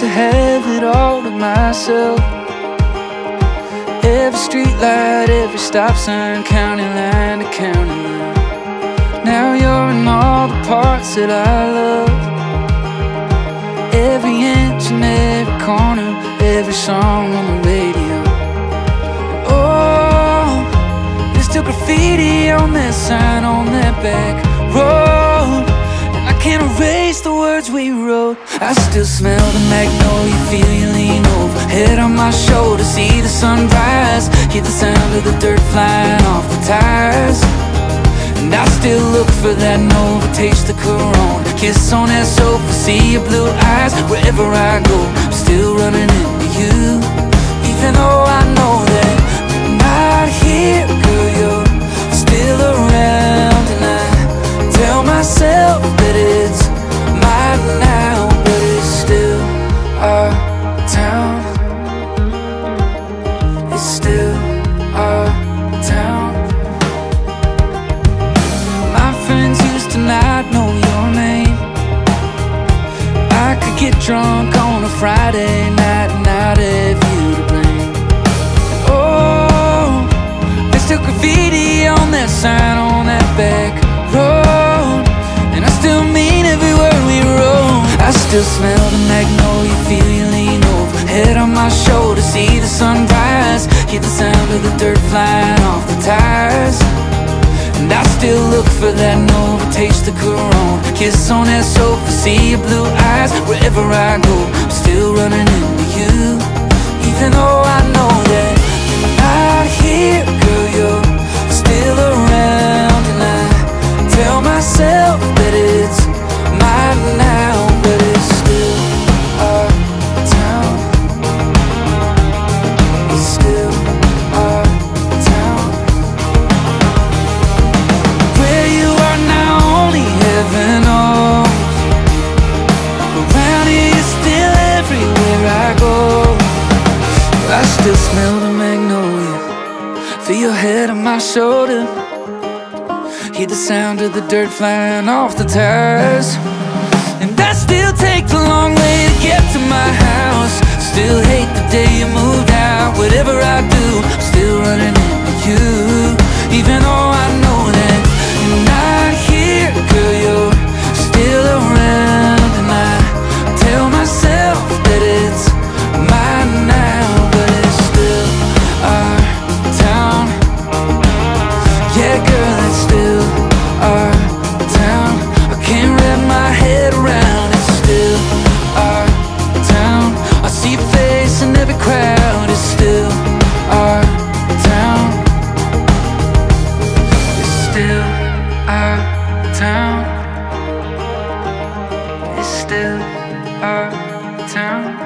used to have it all to myself. Every street light, every stop sign, county line to county line. Now you're in all the parts that I love. Every inch and every corner, every song on the radio. Oh, there's still graffiti on that sign on that back road, and I can't erase the words we wrote. I still smell the magnolia, feel you lean over, head on my shoulder, see the sunrise, hear the sound of the dirt flying off the tires. And I still look for that Nova, taste the Corona, kiss on that sofa, see your blue eyes. Wherever I go, I'm still running into you, even though I know that you're not here, girl, you're still around. And I tell myself that it's mine now, but it's still our town. It's still our town. I'd know your name. I could get drunk on a Friday night and I'd have you to blame. Oh, there's still graffiti on that sign on that back road, and I still mean every word we wrote. I still smell the magnolia, feel you lean over, head on my shoulder, see the sunrise, hear the sound of the dirt flying off the tires. And I still look for that Nova, taste the Corona, kiss on that sofa, see your blue eyes. Wherever I go, I'm still running into you, even though I know that you're not here, girl, you're still around. And I tell myself that it's mine now, but it's still our town. It's still our town. I still smell the magnolia, feel your head on my shoulder, hear the sound of the dirt flying off the tires. And I still take the long way to get to my house, still hate the day you moved out. Whatever I do, I'm still running into you, even though I know that you're not here, girl, you're still around. And I tell myself that it's mine now, but it's still our town. Yeah, girl, it's still our town. I can't wrap my head around. It's still our town. I see your face in every crowd. It's still our town. It's still our town. It's still our town.